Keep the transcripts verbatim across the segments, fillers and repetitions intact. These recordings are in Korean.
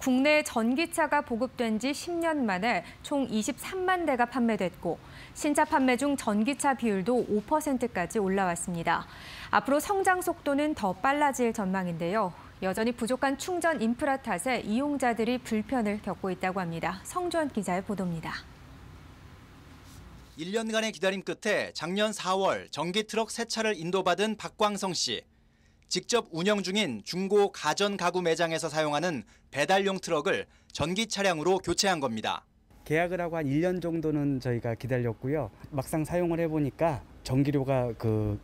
국내 전기차가 보급된 지 십 년 만에 총 이십삼만 대가 판매됐고 신차 판매 중 전기차 비율도 오 퍼센트까지 올라왔습니다. 앞으로 성장 속도는 더 빨라질 전망인데요. 여전히 부족한 충전 인프라 탓에 이용자들이 불편을 겪고 있다고 합니다. 성주원 기자의 보도입니다. 일 년간의 기다림 끝에 작년 사월 전기 트럭 세 차를 인도받은 박광성 씨. 직접 운영 중인 중고 가전 가구 매장에서 사용하는 배달용 트럭을 전기 차량으로 교체한 겁니다. 계약을 하고 한 일 년 정도는 저희가 기다렸고요. 막상 사용을 해보니까 전기료가 그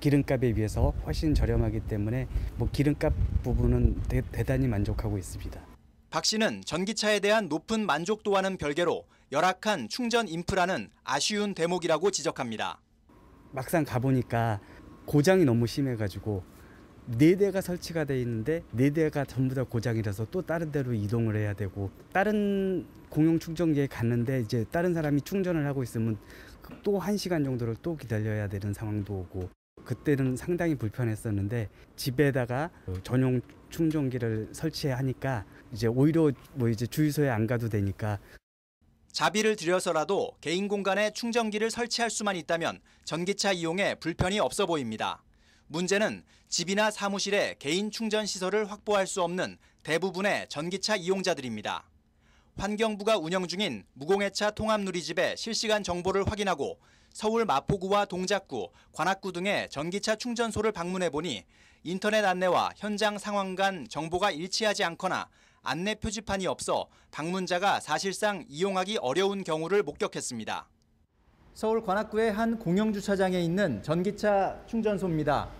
기름값에 비해서 훨씬 저렴하기 때문에 뭐 기름값 부분은 대, 대단히 만족하고 있습니다. 박 씨는 전기차에 대한 높은 만족도와는 별개로 열악한 충전 인프라는 아쉬운 대목이라고 지적합니다. 막상 가보니까 고장이 너무 심해가지고 네 대가 설치가 돼 있는데 네 대가 전부 다 고장이라서 또 다른 데로 이동을 해야 되고 다른 공용 충전기에 갔는데 이제 다른 사람이 충전을 하고 있으면 또 한 시간 정도를 또 기다려야 되는 상황도 오고 그때는 상당히 불편했었는데 집에다가 전용 충전기를 설치하니까 이제 오히려 뭐 이제 주유소에 안 가도 되니까 자비를 들여서라도 개인 공간에 충전기를 설치할 수만 있다면 전기차 이용에 불편이 없어 보입니다. 문제는 집이나 사무실에 개인 충전 시설을 확보할 수 없는 대부분의 전기차 이용자들입니다. 환경부가 운영 중인 무공해차 통합누리집에 실시간 정보를 확인하고 서울 마포구와 동작구, 관악구 등의 전기차 충전소를 방문해 보니 인터넷 안내와 현장 상황 간 정보가 일치하지 않거나 안내 표지판이 없어 방문자가 사실상 이용하기 어려운 경우를 목격했습니다. 서울 관악구의 한 공영주차장에 있는 전기차 충전소입니다.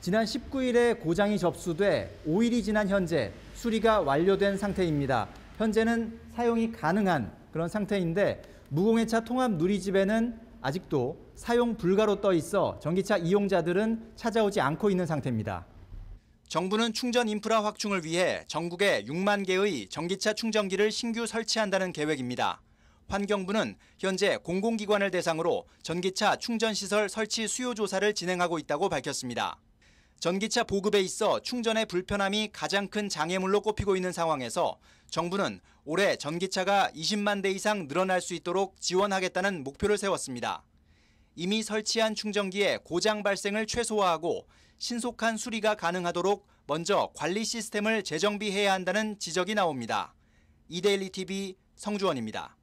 지난 십구 일에 고장이 접수돼 오 일이 지난 현재 수리가 완료된 상태입니다. 현재는 사용이 가능한 그런 상태인데 무공해차 통합 누리집에는 아직도 사용 불가로 떠 있어 전기차 이용자들은 찾아오지 않고 있는 상태입니다. 정부는 충전 인프라 확충을 위해 전국에 육만 개의 전기차 충전기를 신규 설치한다는 계획입니다. 환경부는 현재 공공기관을 대상으로 전기차 충전시설 설치 수요 조사를 진행하고 있다고 밝혔습니다. 전기차 보급에 있어 충전의 불편함이 가장 큰 장애물로 꼽히고 있는 상황에서 정부는 올해 전기차가 이십만 대 이상 늘어날 수 있도록 지원하겠다는 목표를 세웠습니다. 이미 설치한 충전기의 고장 발생을 최소화하고 신속한 수리가 가능하도록 먼저 관리 시스템을 재정비해야 한다는 지적이 나옵니다. 이데일리 티비 성주원입니다.